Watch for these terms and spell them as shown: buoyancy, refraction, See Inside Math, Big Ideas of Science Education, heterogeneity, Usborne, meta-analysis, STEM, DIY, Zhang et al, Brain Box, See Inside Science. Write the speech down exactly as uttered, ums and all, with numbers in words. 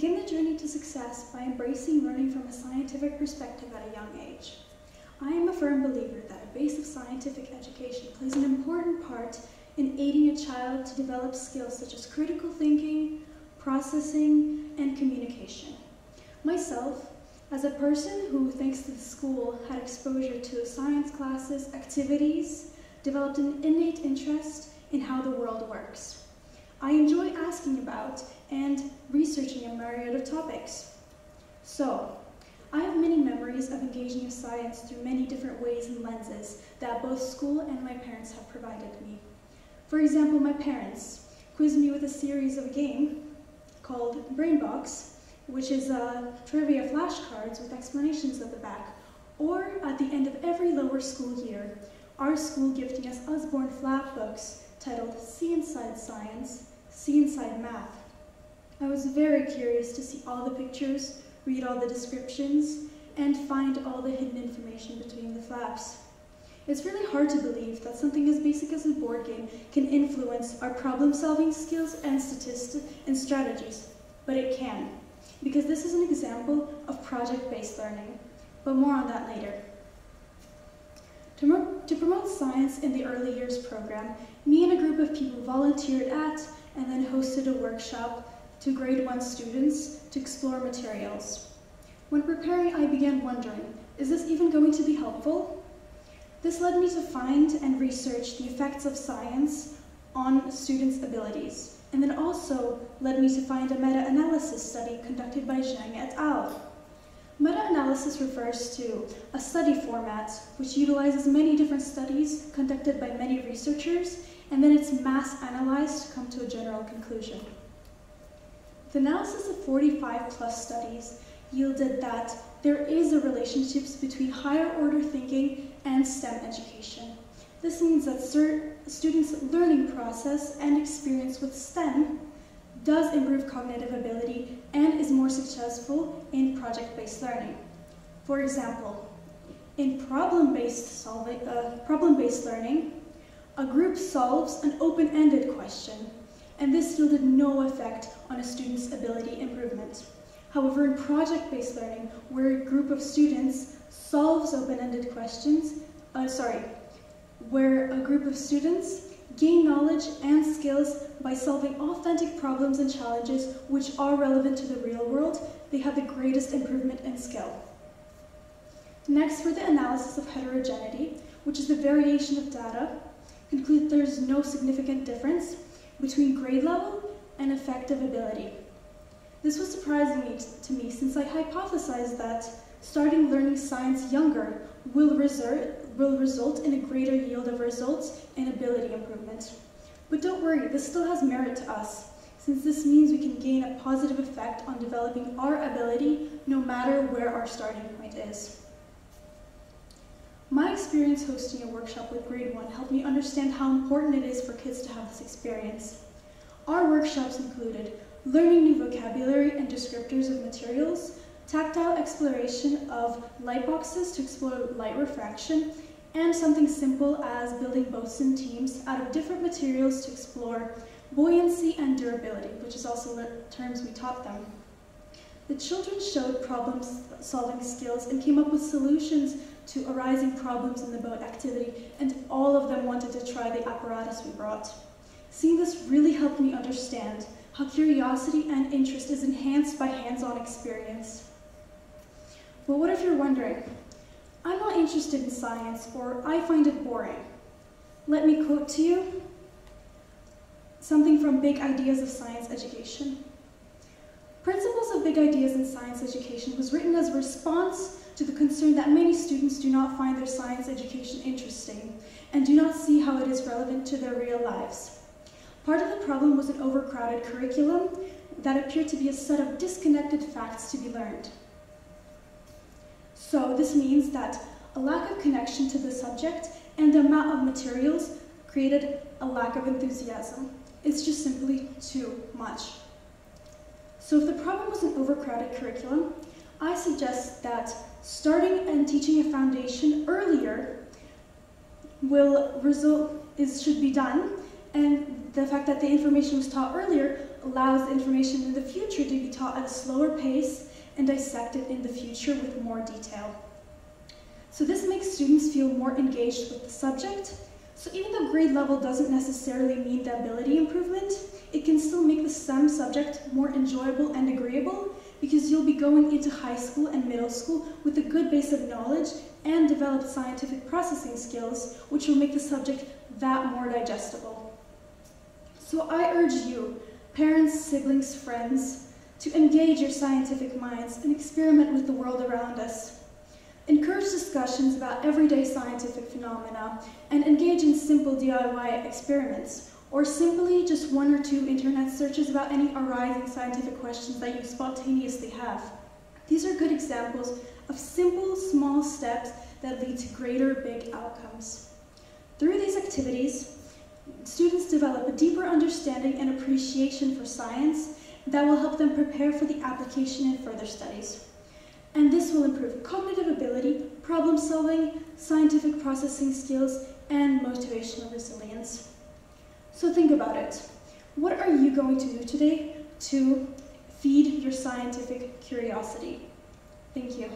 Begin the journey to success by embracing learning from a scientific perspective at a young age. I am a firm believer that a base of scientific education plays an important part in aiding a child to develop skills such as critical thinking, processing, and communication. Myself, as a person who, thanks to the school, had exposure to science classes, activities, developed an innate interest in how the world works. I enjoy asking about and researching a myriad of topics. So, I have many memories of engaging with science through many different ways and lenses that both school and my parents have provided me. For example, my parents quizzed me with a series of a game called Brain Box, which is uh, trivia flashcards with explanations at the back, or at the end of every lower school year, our school gifting us Usborne flat books titled See Inside Science, See Inside Math. I was very curious to see all the pictures, read all the descriptions, and find all the hidden information between the flaps. It's really hard to believe that something as basic as a board game can influence our problem-solving skills and statistics and strategies, but it can, because this is an example of project-based learning, but more on that later. To, to promote science in the early years program, me and a group of people volunteered at and then hosted a workshop to grade one students to explore materials. When preparing, I began wondering, is this even going to be helpful? This led me to find and research the effects of science on students' abilities, and then also led me to find a meta-analysis study conducted by Zhang et al. Meta-analysis refers to a study format which utilizes many different studies conducted by many researchers, and then it's mass-analyzed to come to a general conclusion. The analysis of forty-five plus studies yielded that there is a relationship between higher-order thinking and STEM education. This means that students' learning process and experience with STEM does improve cognitive ability and is more successful in project-based learning. For example, in problem-based solving, uh, problem-based learning, a group solves an open-ended question, and this yielded no effect on a student's ability improvement. However, in project-based learning, where a group of students solves open-ended questions, uh, sorry, where a group of students gain knowledge and skills by solving authentic problems and challenges which are relevant to the real world, they have the greatest improvement in skill. Next, for the analysis of heterogeneity, which is the variation of data, conclude there is no significant difference between grade level and effective ability. This was surprising to me since I hypothesized that starting learning science younger will, reser will result in a greater yield of results and ability improvement. But don't worry, this still has merit to us, since this means we can gain a positive effect on developing our ability no matter where our starting point is. My experience hosting a workshop with grade one helped me understand how important it is for kids to have this experience. Our workshops included learning new vocabulary and descriptors of materials, tactile exploration of light boxes to explore light refraction, and something simple as building boats and teams out of different materials to explore buoyancy and durability, which is also the terms we taught them. The children showed problem-solving skills and came up with solutions to arising problems in the boat activity, and all of them wanted to try the apparatus we brought. Seeing this really helped me understand how curiosity and interest is enhanced by hands-on experience. But what if you're wondering, I'm not interested in science, or I find it boring? Let me quote to you something from Big Ideas of Science Education. Principles of Big Ideas in Science Education was written as a response to the concern that many students do not find their science education interesting and do not see how it is relevant to their real lives. Part of the problem was an overcrowded curriculum that appeared to be a set of disconnected facts to be learned. So this means that a lack of connection to the subject and the amount of materials created a lack of enthusiasm. It's just simply too much. So if the problem was an overcrowded curriculum, I suggest that starting and teaching a foundation earlier will result, is, should be done And the fact that the information was taught earlier allows the information in the future to be taught at a slower pace and dissected in the future with more detail. So this makes students feel more engaged with the subject. So even though grade level doesn't necessarily mean the ability improvement, it can still make the STEM subject more enjoyable and agreeable, because you'll be going into high school and middle school with a good base of knowledge and developed scientific processing skills, which will make the subject that more digestible. So I urge you, parents, siblings, friends, to engage your scientific minds and experiment with the world around us. Encourage discussions about everyday scientific phenomena and engage in simple D I Y experiments, or simply just one or two internet searches about any arising scientific questions that you spontaneously have. These are good examples of simple, small steps that lead to greater, big outcomes. Through these activities, students develop a deeper understanding and appreciation for science that will help them prepare for the application in further studies. And this will improve cognitive ability, problem solving, scientific processing skills, and motivational resilience. So think about it. What are you going to do today to feed your scientific curiosity? Thank you.